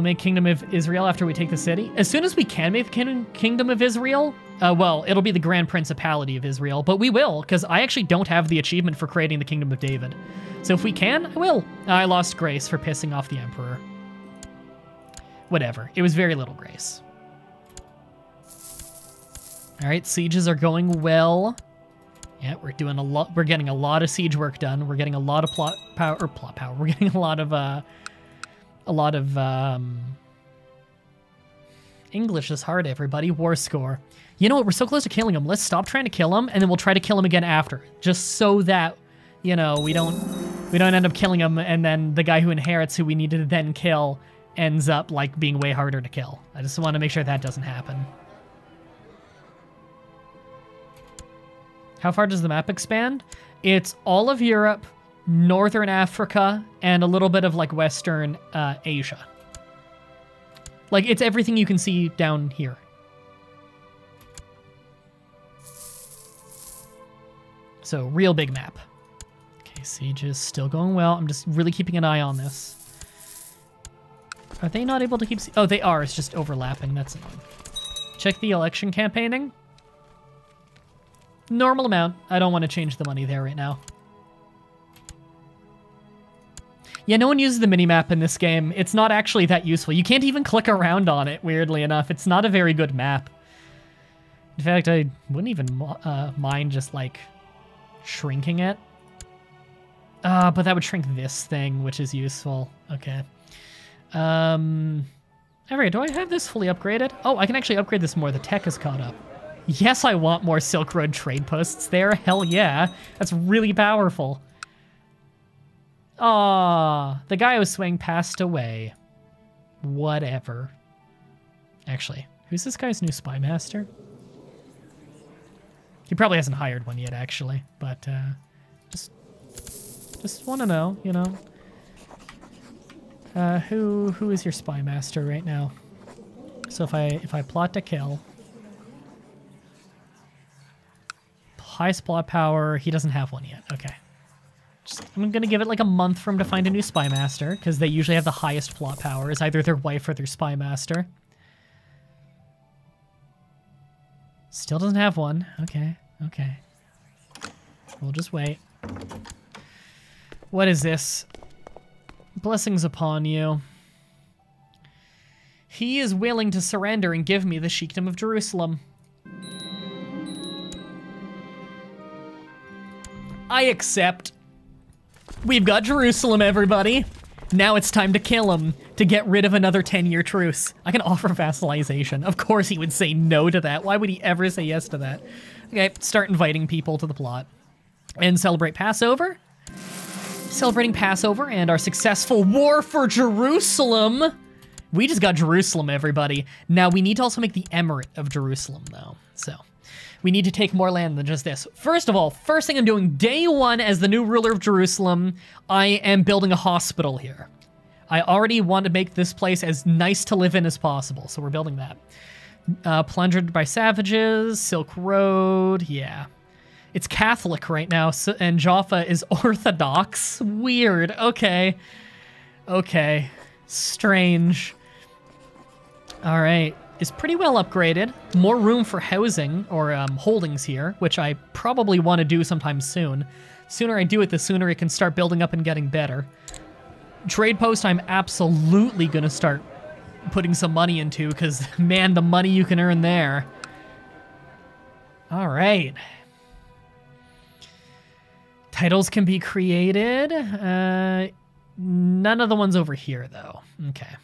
We'll make Kingdom of Israel after we take the city. As soon as we can make the Kingdom of Israel, well, it'll be the Grand Principality of Israel, but we will, because I actually don't have the achievement for creating the Kingdom of David. So if we can, I will. I lost grace for pissing off the Emperor. Whatever. It was very little grace. All right, sieges are going well. Yeah, we're doing a lot. We're getting a lot of siege work done. We're getting a lot of plot power. We're getting a lot of English is hard, everybody. War score. You know what? We're so close to killing him. Let's stop trying to kill him, and then we'll try to kill him again after, just so that, you know, we don't end up killing him, and then the guy who inherits, who we need to then kill, ends up like being way harder to kill. I just want to make sure that doesn't happen. How far does the map expand? It's all of Europe, Northern Africa, and a little bit of like Western Asia. Like, it's everything you can see down here. So, real big map. Okay, siege is still going well. I'm just really keeping an eye on this. Are they not able to keep... Oh, they are. It's just overlapping. That's annoying. Check the election campaigning. Normal amount. I don't want to change the money there right now. Yeah, no one uses the minimap in this game. It's not actually that useful. You can't even click around on it, weirdly enough. It's not a very good map. In fact, I wouldn't even mind just, like, shrinking it. But that would shrink this thing, which is useful. Okay. Alright, do I have this fully upgraded? Oh, I can actually upgrade this more. The tech is caught up. Yes, I want more Silk Road trade posts there. Hell yeah. That's really powerful. Aww, the guy who was swaying passed away. Whatever. Actually, who's this guy's new spy master? He probably hasn't hired one yet, actually, but just want to know, you know, who is your spy master right now? So if I plot to kill, highest plot power, he doesn't have one yet. Okay. I'm gonna give it like a month for him to find a new spy master, because they usually have the highest plot power, is either their wife or their spy master. Still doesn't have one. Okay, okay. We'll just wait. What is this? Blessings upon you. He is willing to surrender and give me the Sheikdom of Jerusalem. I accept. We've got Jerusalem, everybody. Now it's time to kill him, to get rid of another 10-year truce. I can offer vassalization. Of course he would say no to that. Why would he ever say yes to that? Okay, start inviting people to the plot. And celebrate Passover. Celebrating Passover and our successful war for Jerusalem. We just got Jerusalem, everybody. Now we need to also make the Emirate of Jerusalem, though, so... We need to take more land than just this. First of all, first thing I'm doing day one as the new ruler of Jerusalem, I am building a hospital here. I already want to make this place as nice to live in as possible, so we're building that. Plundered by savages, Silk Road, yeah. It's Catholic right now, so, and Jaffa is Orthodox. Weird, okay. Okay, strange. All right. Is pretty well upgraded. More room for housing or holdings here, which I probably want to do sometime soon. Sooner I do it, the sooner it can start building up and getting better. Trade post, I'm absolutely going to start putting some money into, because, man, the money you can earn there. All right. Titles can be created. None of the ones over here, though. Okay.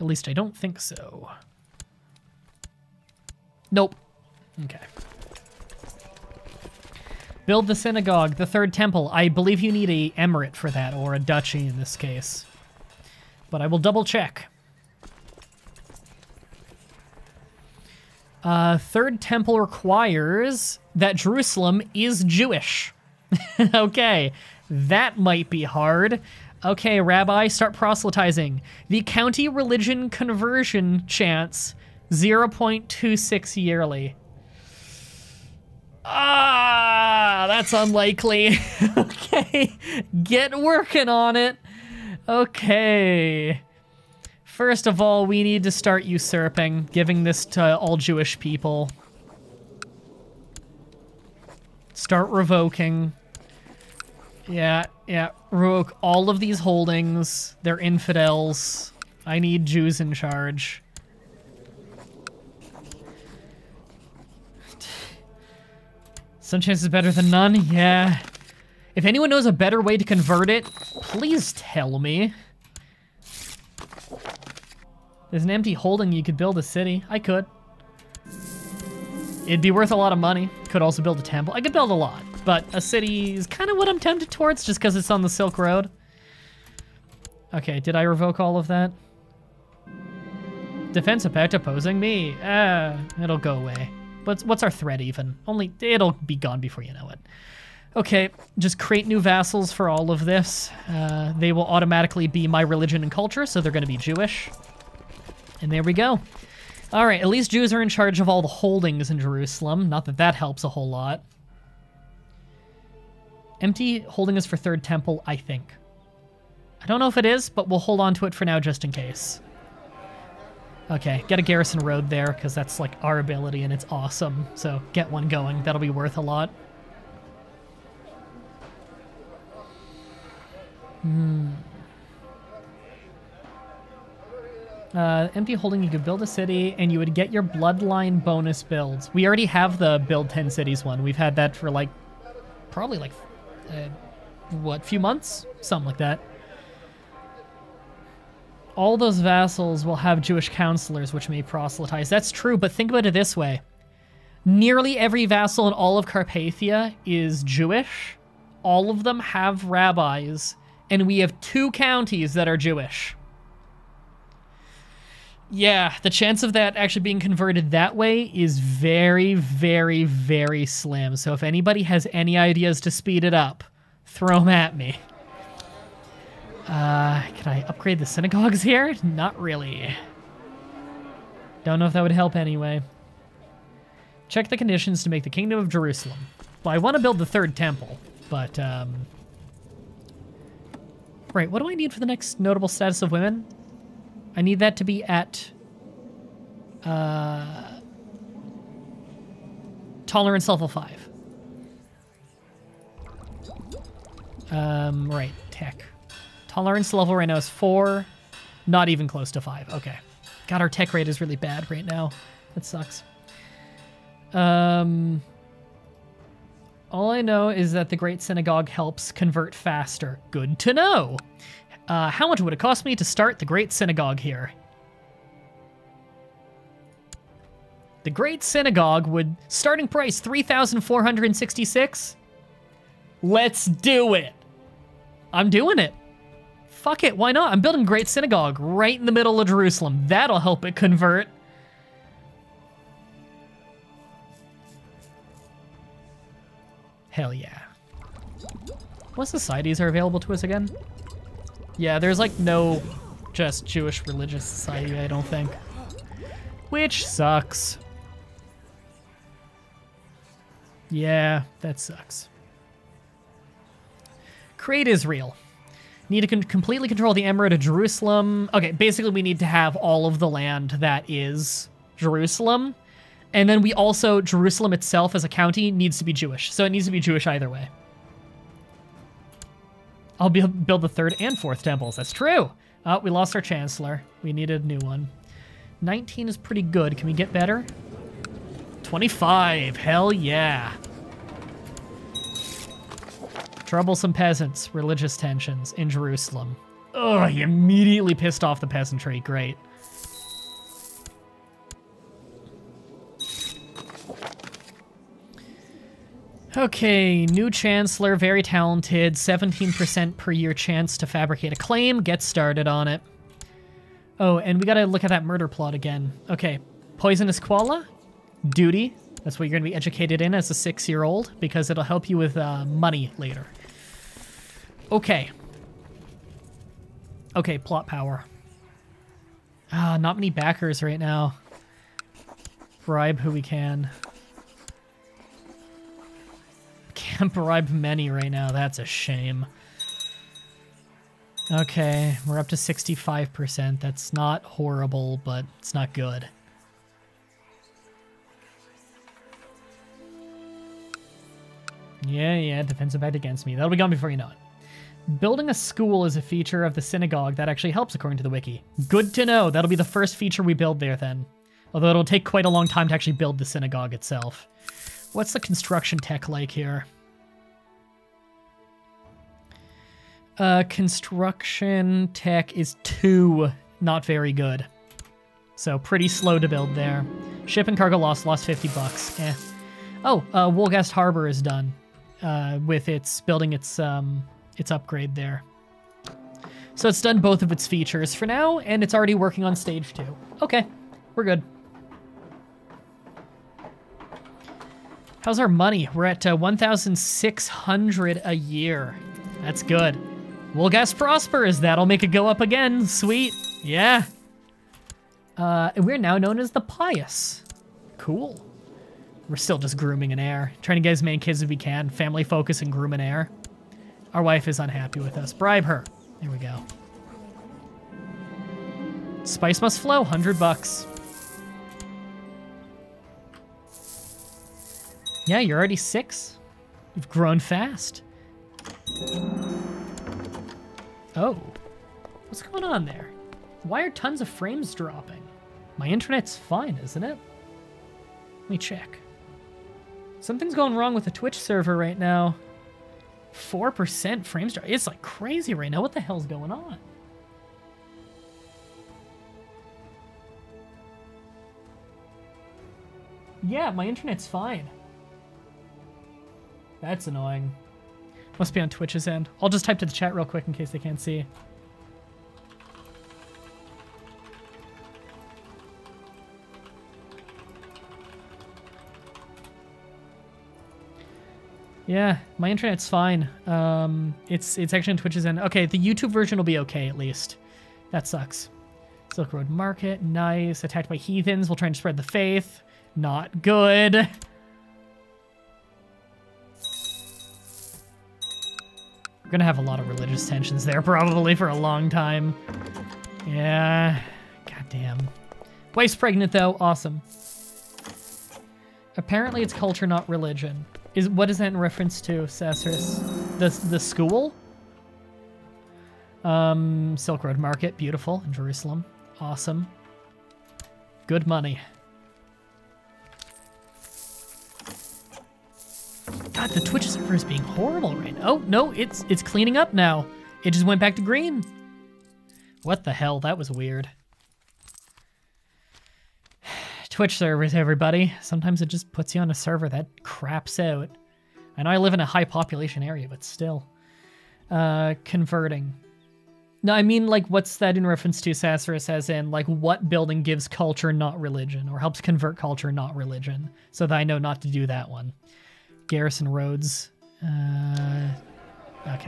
At least I don't think so. Nope. Okay. Build the synagogue, the third temple. I believe you need an emirate for that, or a duchy in this case. But I will double check. Third temple requires that Jerusalem is Jewish. Okay, that might be hard. Okay, Rabbi, start proselytizing. The county religion conversion chance, 0.26 yearly. Ah, that's unlikely. Okay, get working on it. Okay. First of all, we need to start usurping, giving this to all Jewish people. Start revoking. Yeah, revoke all of these holdings. They're infidels. I need Jews in charge. Some chance is better than none? Yeah. If anyone knows a better way to convert it, please tell me. There's an empty holding, you could build a city. I could. It'd be worth a lot of money. Could also build a temple. I could build a lot, but a city is kind of what I'm tempted towards just because it's on the Silk Road. Okay, did I revoke all of that? Defense effect opposing me. It'll go away. What's our threat even? Only it'll be gone before you know it. Okay, just create new vassals for all of this. They will automatically be my religion and culture, so they're going to be Jewish. And there we go. All right, at least Jews are in charge of all the holdings in Jerusalem. Not that that helps a whole lot. Empty holding is for Third Temple, I think. I don't know if it is, but we'll hold on to it for now just in case. Okay, get a garrison road there, because that's like our ability and it's awesome. So get one going, that'll be worth a lot. Empty holding, you could build a city and you would get your bloodline bonus builds. We already have the build 10 cities one. We've had that for like, probably like, few months? Something like that. All those vassals will have Jewish counselors, which may proselytize. That's true, but think about it this way. Nearly every vassal in all of Carpathia is Jewish. All of them have rabbis, and we have 2 counties that are Jewish. Yeah, the chance of that actually being converted that way is very, very, very slim. So if anybody has any ideas to speed it up, throw them at me. Can I upgrade the synagogues here? Not really. Don't know if that would help anyway. Check the conditions to make the Kingdom of Jerusalem. Well, I want to build the Third Temple, but, Right, what do I need for the next notable status of women? I need that to be at, tolerance level 5. Right, tech. Tolerance level right now is 4, not even close to 5. Okay. God, our tech rate is really bad right now. That sucks. All I know is that the Great Synagogue helps convert faster. Good to know. How much would it cost me to start the Great Synagogue here? The Great Synagogue would... Starting price, 3,466? Let's do it. I'm doing it. Fuck it, why not? I'm building Great Synagogue right in the middle of Jerusalem. That'll help it convert. Hell yeah. What societies are available to us again? Yeah, there's like no just Jewish religious society, I don't think. Which sucks. Yeah, that sucks. Create Israel. Need to completely control the Emirate of Jerusalem. Okay, basically we need to have all of the land that is Jerusalem. And then we also, Jerusalem itself as a county needs to be Jewish. So it needs to be Jewish either way. I'll build the 3rd and 4th temples. That's true. We lost our chancellor. We needed a new one. 19 is pretty good. Can we get better? 25. Hell yeah. Troublesome peasants, religious tensions in Jerusalem. Oh, he immediately pissed off the peasantry. Great. Okay, new chancellor, very talented. 17% per year chance to fabricate a claim. Get started on it. Oh, and we gotta look at that murder plot again. Okay, poisonous koala, duty. That's what you're gonna be educated in as a 6-year-old because it'll help you with money later. Okay. Okay, plot power. Ah, not many backers right now. Bribe who we can. Can't bribe many right now, that's a shame. Okay, we're up to 65%. That's not horrible, but it's not good. Yeah, defensive act against me. That'll be gone before you know it. Building a school is a feature of the synagogue that actually helps, according to the wiki. Good to know. That'll be the first feature we build there, then. Although it'll take quite a long time to actually build the synagogue itself. What's the construction tech like here? Construction tech is 2, not very good. So pretty slow to build there. Ship and cargo lost $50. Eh. Oh, Woolgast Harbor is done with its building its upgrade there. So it's done both of its features for now, and it's already working on stage 2. Okay, we're good. How's our money? We're at 1,600 a year. That's good. Woolgast prospers. That'll make it go up again. Sweet. Yeah. We're now known as the Pious. Cool. We're still just grooming an heir. Trying to get as many kids as we can. Family focus and groom an heir. Our wife is unhappy with us. Bribe her. There we go. Spice must flow. $100. Yeah, you're already 6. You've grown fast. Oh. What's going on there? Why are tons of frames dropping? My internet's fine, isn't it? Let me check. Something's going wrong with the Twitch server right now. 4% frames. It's like crazy right now. What the hell's going on? Yeah, my internet's fine. That's annoying. Must be on Twitch's end. I'll just type to the chat real quick in case they can't see. Yeah, my internet's fine. It's actually on Twitch's end. Okay, the YouTube version will be okay, at least. That sucks. Silk Road Market, nice. Attacked by heathens. We'll try and spread the faith. Not good. We're gonna have a lot of religious tensions there, probably, for a long time. Yeah. Goddamn. Wife's pregnant, though. Awesome. Apparently it's culture, not religion. What is that in reference to, Saceris? The school? Silk Road Market, beautiful, in Jerusalem. Awesome. Good money. God, the Twitch server is being horrible right now. Oh, no, it's cleaning up now. It just went back to green. What the hell? That was weird. Twitch servers, everybody. Sometimes it just puts you on a server that craps out. I know I live in a high population area, but still. Converting. No, I mean, like, what's that in reference to, Saceris, as in, like, what building gives culture, not religion, or helps convert culture, not religion, so that I know not to do that one. Garrison Roads. Okay,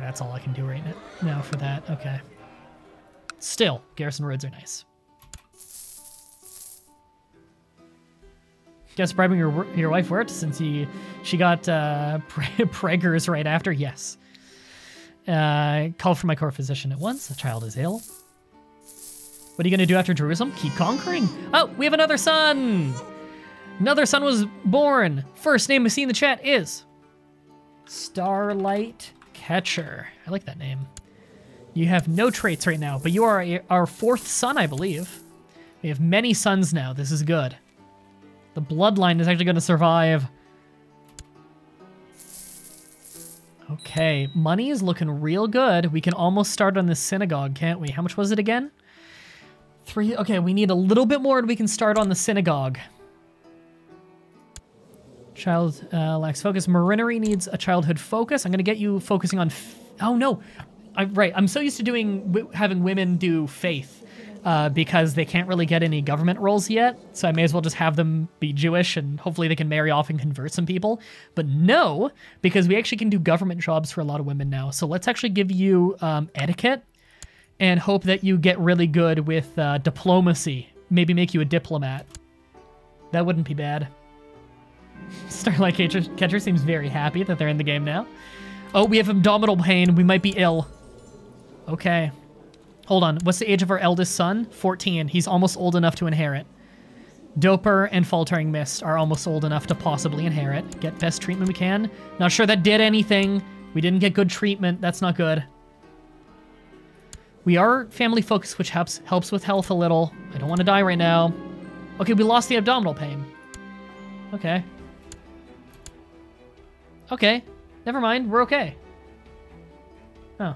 that's all I can do right now for that. Okay. Still, Garrison Roads are nice. Guess bribing your wife worked since she got preggers right after? Yes. Call for my core physician at once. The child is ill. What are you going to do after Jerusalem? Keep conquering. Oh, we have another son! Another son was born. First name we see in the chat is... Starlight Catcher. I like that name. You have no traits right now, but you are our 4th son, I believe. We have many sons now. This is good. The bloodline is actually going to survive. Okay, money is looking real good. We can almost start on the synagogue, can't we? How much was it again? 3. Okay, we need a little bit more and we can start on the synagogue. Child lacks focus. Marinery needs a childhood focus. I'm going to get you focusing on... oh, no. I'm so used to having women do faith. Because they can't really get any government roles yet, so I may as well just have them be Jewish and hopefully they can marry off and convert some people. But no, because we actually can do government jobs for a lot of women now. So let's actually give you etiquette and hope that you get really good with diplomacy. Maybe make you a diplomat. That wouldn't be bad. Starlight Catcher seems very happy that they're in the game now. Oh, we have abdominal pain. We might be ill. Okay. Hold on. What's the age of our eldest son? 14. He's almost old enough to inherit. Doper and Faltering Mist are almost old enough to possibly inherit. Get best treatment we can. Not sure that did anything. We didn't get good treatment. That's not good. We are family focused, which helps with health a little. I don't want to die right now. Okay, we lost the abdominal pain. Okay. Okay. Never mind. We're okay. Oh.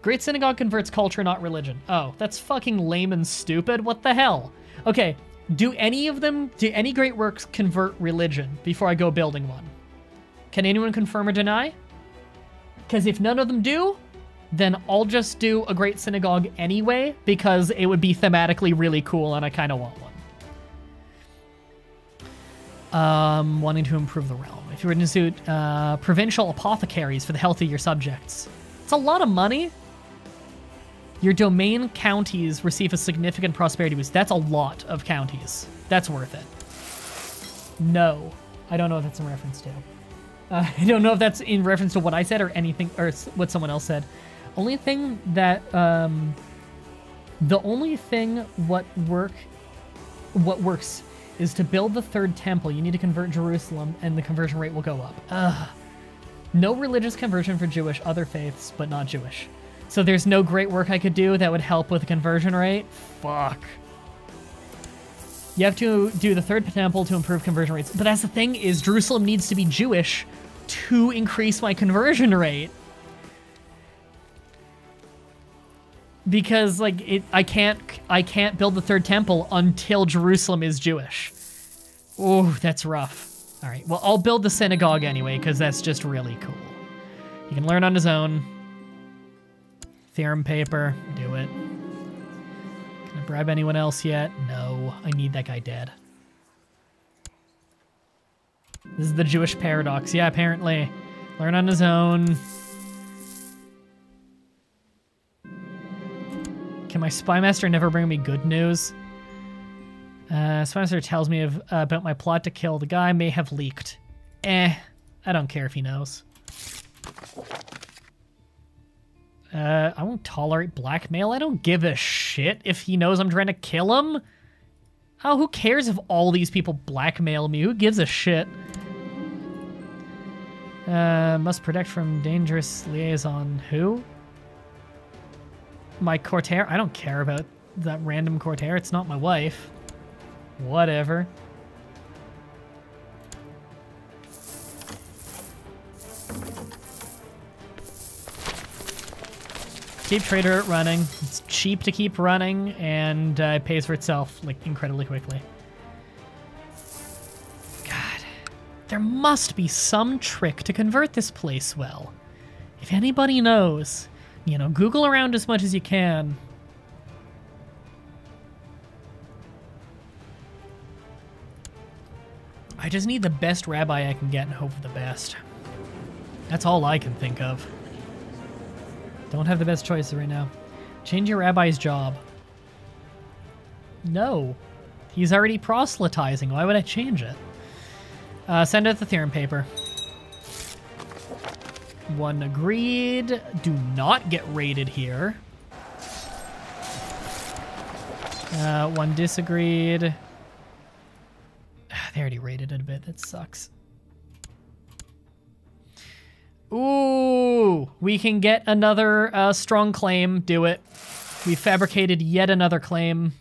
Great Synagogue converts culture, not religion. Oh, that's fucking lame and stupid. What the hell? Okay. Do any of them, do any great works convert religion before I go building one? Can anyone confirm or deny? Because if none of them do, then I'll just do a Great Synagogue anyway, because it would be thematically really cool and I kind of want one. Wanting to improve the realm. If you were to institute provincial apothecaries for the health of your subjects. It's a lot of money. Your domain counties receive a significant prosperity boost. That's a lot of counties. That's worth it. No. I don't know what that's in reference to. I don't know if that's in reference to what I said or anything, or what someone else said. Only thing that, the only thing what works is to build the third temple. You need to convert Jerusalem and the conversion rate will go up. Ugh. No religious conversion for Jewish, other faiths, but not Jewish. So there's no great work I could do that would help with the conversion rate? Fuck. You have to do the third temple to improve conversion rates. But that's the thing, is Jerusalem needs to be Jewish to increase my conversion rate. Because, like, I can't build the third temple until Jerusalem is Jewish. Ooh, that's rough. All right, well, I'll build the synagogue anyway, because that's just really cool. He can learn on his own. Theorem paper, do it. Can I bribe anyone else yet? No, I need that guy dead. This is the Jewish paradox. Yeah, apparently. Learn on his own. Can my spymaster never bring me good news? Spymaster tells me about my plot to kill the guy may have leaked. I don't care if he knows. I won't tolerate blackmail. I don't give a shit if he knows I'm trying to kill him. Oh, who cares if all these people blackmail me? Who gives a shit? Must protect from dangerous liaison. Who? My courtier? I don't care about that random courtier. It's not my wife. Whatever. Keep Trader running. It's cheap to keep running, and it pays for itself, like, incredibly quickly. God. There must be some trick to convert this place well. If anybody knows, you know, Google around as much as you can. I just need the best rabbi I can get and hope for the best. That's all I can think of. Don't have the best choice right now. Change your rabbi's job. No. He's already proselytizing. Why would I change it? Send out the theorem paper. One agreed. Do not get raided here. One disagreed. They already raided it a bit. That sucks. Ooh, we can get another strong claim. Do it. We fabricated yet another claim.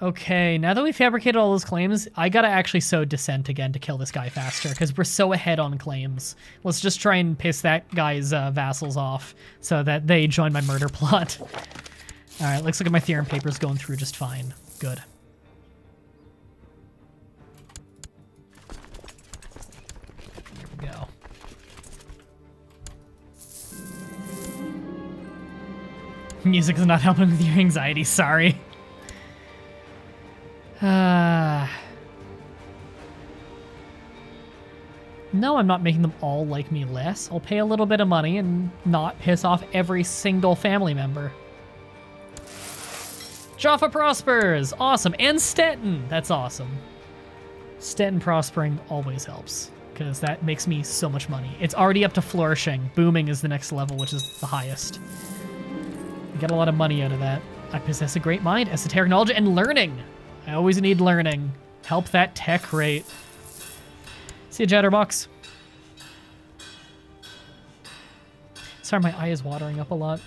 Okay, now that we fabricated all those claims, I gotta actually sow dissent again to kill this guy faster, because we're so ahead on claims. Let's just try and piss that guy's vassals off so that they join my murder plot. All right, looks like my theorem paper's going through just fine. Good. There we go. Music is not helping with your anxiety, sorry. No, I'm not making them all like me less. I'll pay a little bit of money and not piss off every single family member. Jaffa prospers! Awesome! And Stettin! That's awesome. Stettin prospering always helps. because that makes me so much money. It's already up to flourishing. Booming is the next level, which is the highest. I get a lot of money out of that. I possess a great mind, esoteric knowledge, and learning. I always need learning. Help that tech rate. See you, Jatterbox. Sorry, my eye is watering up a lot.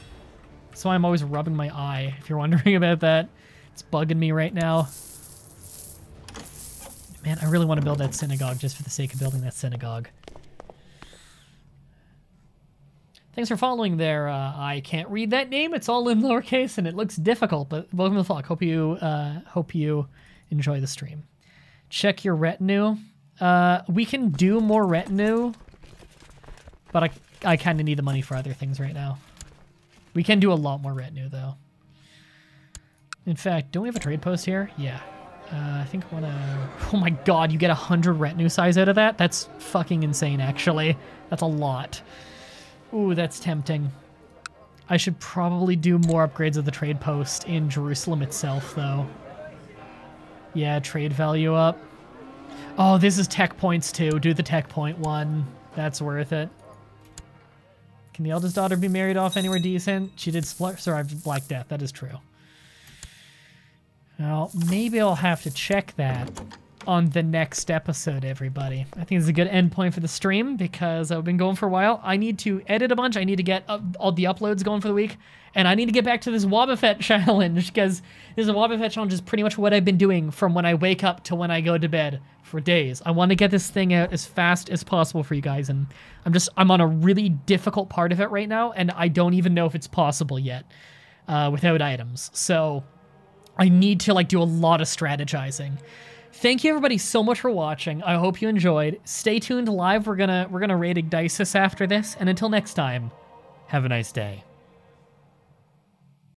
That's why I'm always rubbing my eye, if you're wondering about that. It's bugging me right now. Man, I really want to build that synagogue just for the sake of building that synagogue. Thanks for following there. I can't read that name. It's all in lowercase and it looks difficult, but welcome to the flock. Hope you enjoy the stream. Check your retinue. We can do more retinue, but I kind of need the money for other things right now. We can do a lot more retinue, though. In fact, don't we have a trade post here? Yeah. I think I want to... Oh my god, you get 100 retinue size out of that? That's fucking insane, actually. That's a lot. Ooh, that's tempting. I should probably do more upgrades of the trade post in Jerusalem itself, though. Yeah, trade value up. Oh, this is tech points, too. Do the tech point one. That's worth it. Can the eldest daughter be married off anywhere decent? She did survive Black Death. That is true. Well, maybe I'll have to check that on the next episode, everybody. I think it's a good end point for the stream because I've been going for a while. I need to edit a bunch. I need to get all the uploads going for the week. And I need to get back to this Wobbuffet challenge because this Wobbuffet challenge is pretty much what I've been doing from when I wake up to when I go to bed for days. I want to get this thing out as fast as possible for you guys. And I'm on a really difficult part of it right now. And I don't even know if it's possible yet without items. So... I need to, like, do a lot of strategizing. Thank you, everybody, so much for watching. I hope you enjoyed. Stay tuned live. We're gonna raid Igdysus after this. And until next time, have a nice day.